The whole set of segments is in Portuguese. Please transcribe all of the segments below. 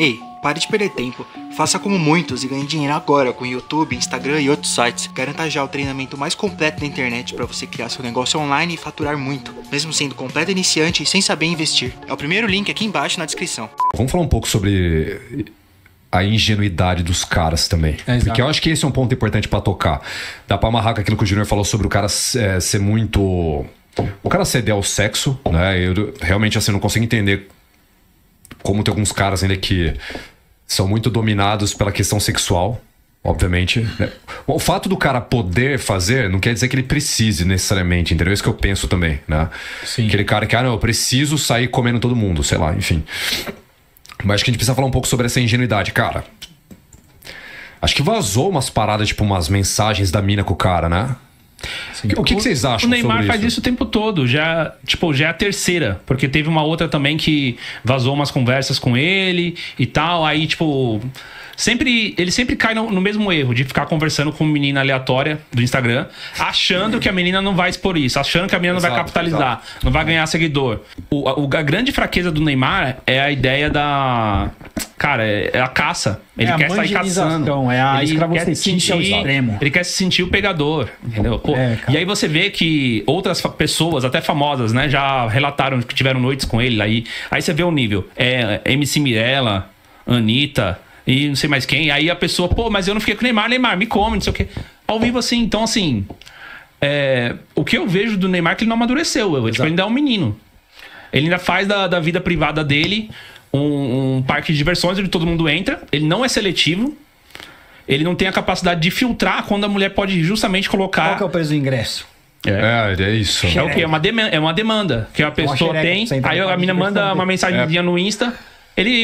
Ei, pare de perder tempo, faça como muitos e ganhe dinheiro agora com YouTube, Instagram e outros sites. Garanta já o treinamento mais completo da internet para você criar seu negócio online e faturar muito, mesmo sendo completo iniciante e sem saber investir. É o primeiro link aqui embaixo na descrição. Vamos falar um pouco sobre a ingenuidade dos caras também. É, porque eu acho que esse é um ponto importante pra tocar. Dá pra amarrar com aquilo que o Junior falou sobre o cara ser muito... O cara ceder ao sexo, né? Eu realmente assim não consigo entender como tem alguns caras ainda que são muito dominados pela questão sexual, obviamente. Né? O fato do cara poder fazer não quer dizer que ele precise necessariamente, entendeu? Isso que eu penso também, né? Sim. Aquele cara que, ah, não, eu preciso sair comendo todo mundo, sei lá, enfim... Mas acho que a gente precisa falar um pouco sobre essa ingenuidade, cara. Acho que vazou umas paradas, tipo umas mensagens da mina com o cara, né? Sim. O que vocês acham sobre isso? O Neymar faz isso o tempo todo, já é a terceira. Porque teve uma outra também que vazou umas conversas com ele e tal. Aí, tipo... Ele sempre cai no mesmo erro de ficar conversando com uma menina aleatória do Instagram, achando que a menina não vai expor isso, achando que a menina não vai capitalizar, não vai ganhar seguidor. A grande fraqueza do Neymar é a ideia da... Cara, é a caça. Ele quer sair caçando. É a escravocetice ao extremo. Ele quer se sentir o pegador, entendeu? Pô, e aí você vê que outras pessoas, até famosas, né, já relataram que tiveram noites com ele. Aí você vê o nível. É MC Mirella, Anitta... E não sei mais quem. Aí a pessoa, pô, mas eu não fiquei com o Neymar. Neymar, me come, não sei o quê. Ao vivo assim. Então, assim... o que eu vejo do Neymar é que ele não amadureceu. Tipo, ele ainda é um menino. Ele ainda faz da vida privada dele um parque de diversões onde todo mundo entra. Ele não é seletivo. Ele não tem a capacidade de filtrar quando a mulher pode justamente colocar... Qual que é o preço do ingresso? É isso. É o quê? É uma demanda que a pessoa tem. Aí a mina manda uma mensagenzinha no Insta...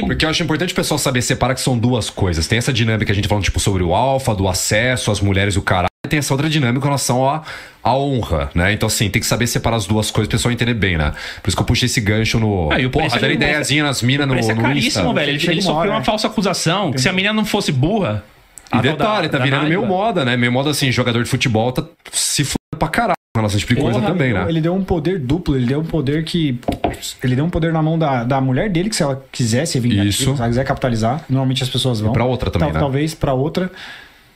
Porque eu acho importante o pessoal saber separar que são duas coisas. Tem essa dinâmica que a gente falando tipo, sobre o alfa, do acesso, as mulheres e o caralho. E tem essa outra dinâmica em relação à honra, né? Então, assim, tem que saber separar as duas coisas, o pessoal entender bem, né? Por isso que eu puxei esse gancho no... Porra, dando ideiazinha nas minas no Insta. É caríssimo, velho. Ele sofreu uma falsa acusação, que se a mina não fosse burra... E detalhe, tá virando meio moda, né? Meio moda, assim, jogador de futebol tá se fudendo pra caralho. Nossa, tipo de coisa também, né? Ele deu um poder duplo, ele deu um poder que... Ele deu um poder na mão da mulher dele, que se ela quiser ser vingativa, se ela quiser capitalizar, normalmente as pessoas vão. E pra outra também, né? Talvez pra outra,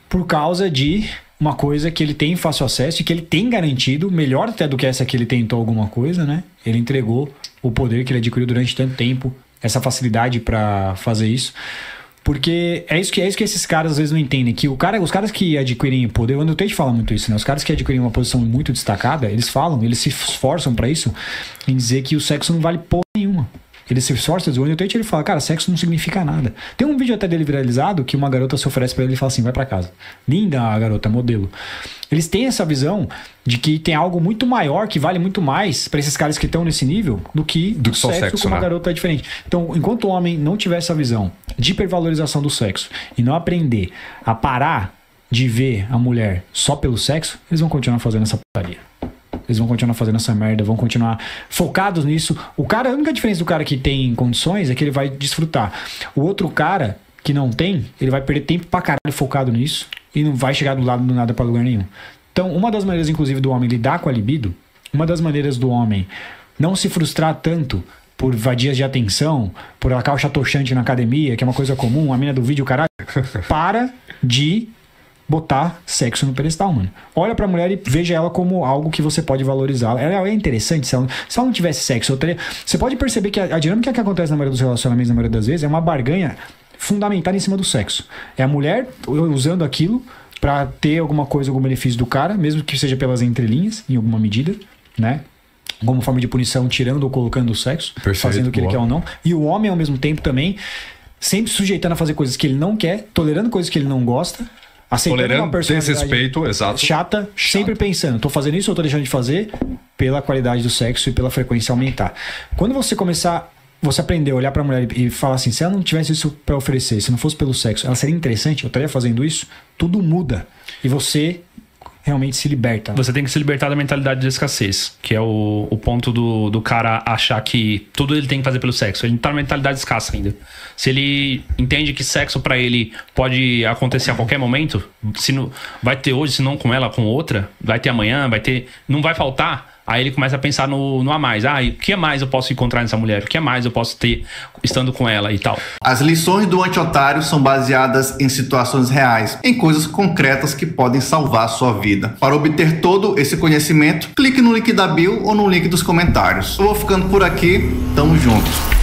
por causa de uma coisa que ele tem fácil acesso e que ele tem garantido, melhor até do que essa que ele tentou alguma coisa, né? Ele entregou o poder que ele adquiriu durante tanto tempo, essa facilidade pra fazer isso. Porque é isso que esses caras às vezes não entendem, que os caras que adquirem poder, o Anitta fala muito isso, né? Os caras que adquirem uma posição muito destacada, eles se esforçam pra isso, em dizer que o sexo não vale porra nenhuma. Eles se esforçam, o Anitta ele fala, cara, sexo não significa nada. Tem um vídeo até dele viralizado que uma garota se oferece pra ele e fala assim, vai pra casa. Linda a garota, modelo. Eles têm essa visão de que tem algo muito maior, que vale muito mais pra esses caras que estão nesse nível, do que só sexo com uma garota diferente. Então, enquanto o homem não tiver essa visão de hipervalorização do sexo e não aprender a parar de ver a mulher só pelo sexo, eles vão continuar fazendo essa putaria. Eles vão continuar fazendo essa merda, vão continuar focados nisso. A única diferença do cara que tem condições é que ele vai desfrutar. O outro cara que não tem, ele vai perder tempo pra caralho focado nisso e não vai chegar do lado do nada pra lugar nenhum. Então, uma das maneiras, inclusive, do homem lidar com a libido, uma das maneiras do homem não se frustrar tanto por vadias de atenção, por a calça tochante na academia, que é uma coisa comum, a mina do vídeo, caralho, para de... botar sexo no pedestal, mano. Olha pra mulher e veja ela como algo que você pode valorizar. Ela é interessante, se ela não tivesse sexo, você pode perceber que a dinâmica que acontece na maioria dos relacionamentos, na maioria das vezes, é uma barganha fundamentada em cima do sexo. É a mulher usando aquilo pra ter alguma coisa, algum benefício do cara, mesmo que seja pelas entrelinhas, em alguma medida, né? Como forma de punição, tirando ou colocando o sexo, fazendo o que ele quer ou não. E o homem, ao mesmo tempo, também, sempre sujeitando a fazer coisas que ele não quer, tolerando coisas que ele não gosta, aceitando uma personalidade chata, sempre pensando, tô fazendo isso ou tô deixando de fazer, pela qualidade do sexo e pela frequência aumentar. Quando você começar, você aprender a olhar pra mulher e falar assim, se ela não tivesse isso pra oferecer, se não fosse pelo sexo, ela seria interessante, eu estaria fazendo isso, tudo muda. E você realmente se liberta. Você tem que se libertar da mentalidade de escassez, que é o ponto do cara achar que tudo ele tem que fazer pelo sexo. Ele não tá na mentalidade escassa ainda. Se ele entende que sexo pra ele pode acontecer a qualquer momento, se não, vai ter hoje, se não com ela, com outra, vai ter amanhã, vai ter... Não vai faltar. Aí ele começa a pensar no a mais. Ah, o que mais eu posso encontrar nessa mulher? O que mais eu posso ter estando com ela e tal? As lições do anti-otário são baseadas em situações reais, em coisas concretas que podem salvar a sua vida. Para obter todo esse conhecimento, clique no link da bio ou no link dos comentários. Eu vou ficando por aqui, tamo junto.